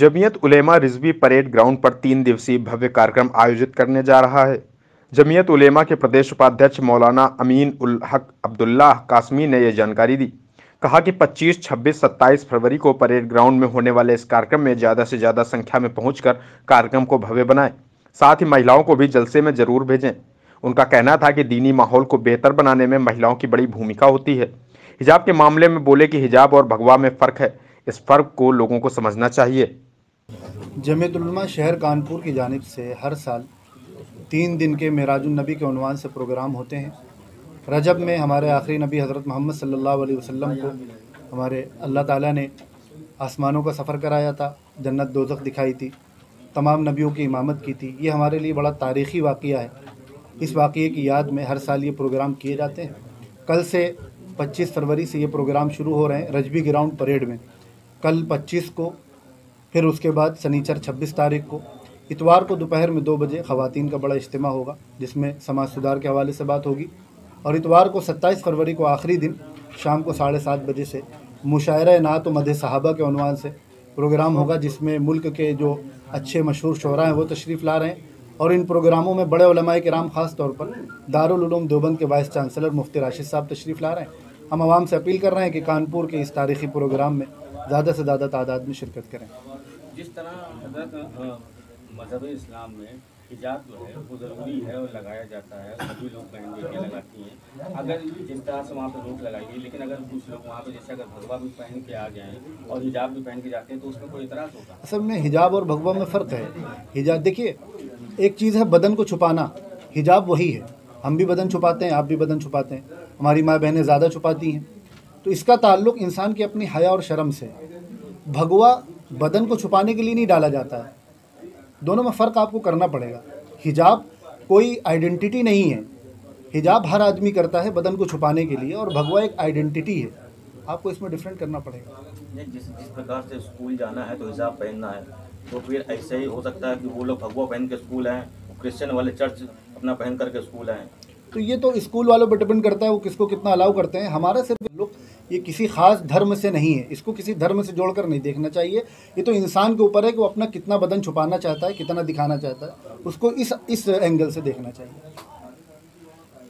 Jamiat Ulema Rizvi parade ground पर 3 दिवसीय भव्य कार्यक्रम आयोजित करने जा रहा है। जमीयत उलेमा के प्रदेश उपाध्यक्ष मौलाना अमीन उल हक अब्दुल्लाह कासमी ने यह जानकारी दी। कहा कि 25, 26, 27 फरवरी को परेड ग्राउंड में होने वाले इस कार्यक्रम में ज़्यादा से ज़्यादा संख्या में पहुंचकर कार्यक्रम को भव्य बनाएं। साथ ही महिलाओं को भी जलसे में ज़रूर भेजें। उनका कहना था कि दीनी माहौल को बेहतर बनाने में महिलाओं की बड़ी भूमिका होती है। हिजाब के मामले में बोले कि हिजाब और भगवा में फ़र्क है, इस फ़र्क को लोगों को समझना चाहिए। जमीयत उलेमा शहर कानपुर की जानिब से हर साल 3 दिन के मेराजु नबी के उन्वान से प्रोग्राम होते हैं। रजब में हमारे आखिरी नबी हज़रत मोहम्मद सल्लल्लाहु अलैहि वसल्लम को हमारे अल्लाह ताला ने आसमानों का सफ़र कराया था, जन्नत दोज़ख दिखाई थी, तमाम नबियों की इमामत की थी। ये हमारे लिए बड़ा तारीख़ी वाक़िया है। इस वाक़िए की याद में हर साल ये प्रोग्राम किए जाते हैं। कल से 25 फरवरी से ये प्रोग्राम शुरू हो रहे हैं रजबी ग्राउंड परेड में, कल 25 को, फिर उसके बाद शनिचर 26 तारीख को, इतवार को दोपहर में 2 बजे ख़वातीन का बड़ा इज्तिमा होगा जिसमें समाज सुधार के हवाले से बात होगी। और इतवार को 27 फरवरी को आखिरी दिन शाम को 7:30 बजे से मुशायरा नात मद साहबा के उनवान से प्रोग्राम होगा जिसमें मुल्क के जो अच्छे मशहूर शोरा हैं वो तशरीफ़ ला रहे हैं। और इन प्रोग्रामों में बड़े उलमाए किराम ख़ास तौर पर दारुल उलूम देवबंद के वाइस चांसलर मुफ्ती राशिद साहब तशरीफ़ ला रहे हैं। हम आवाम से अपील कर रहे हैं कि कानपुर के इस तारीख़ी प्रोग्राम में ज़्यादा से ज़्यादा तादाद में शिरकत करें। जिस तरह मजहब इस्लाम में हिजाब जो है वो ज़रूरी है और लगाया जाता है, सभी लोग पहन के लगाती हैं। अगर जिस तरह से वहाँ पर रोक लगाएगी, लेकिन अगर कुछ लोग वहाँ पर जैसे अगर भगवा भी पहन के आ जाएँ और हिजाब भी पहन के जाते हैं तो उसमें कोई इतराज़ होगा? असल में हिजाब और भगवा में फ़र्क है। हिजाब देखिए, एक चीज़ है बदन को छुपाना, हिजाब वही है। हम भी बदन छुपाते हैं, आप भी बदन छुपाते हैं, हमारी माँ बहनें ज़्यादा छुपाती हैं, तो इसका ताल्लुक इंसान की अपनी हया और शर्म से। भगवा बदन को छुपाने के लिए नहीं डाला जाता है। दोनों में फ़र्क आपको करना पड़ेगा। हिजाब कोई आइडेंटिटी नहीं है, हिजाब हर आदमी करता है बदन को छुपाने के लिए, और भगवा एक आइडेंटिटी है, आपको इसमें डिफरेंट करना पड़ेगा। जिस प्रकार से स्कूल जाना है तो हिजाब पहनना है, तो फिर ऐसे ही हो सकता है कि वो लोग भगवा पहन के स्कूल आएँ, क्रिश्चियन वाले चर्च अपना पहन करके स्कूल आएँ। तो ये तो स्कूल वालों पर डिपेंड करता है वो किसको कितना अलाउ करते हैं। हमारा सिर्फ लोग ये किसी खास धर्म से नहीं है, इसको किसी धर्म से जोड़कर नहीं देखना चाहिए। ये तो इंसान के ऊपर है कि वो अपना कितना बदन छुपाना चाहता है, कितना दिखाना चाहता है, उसको इस एंगल से देखना चाहिए।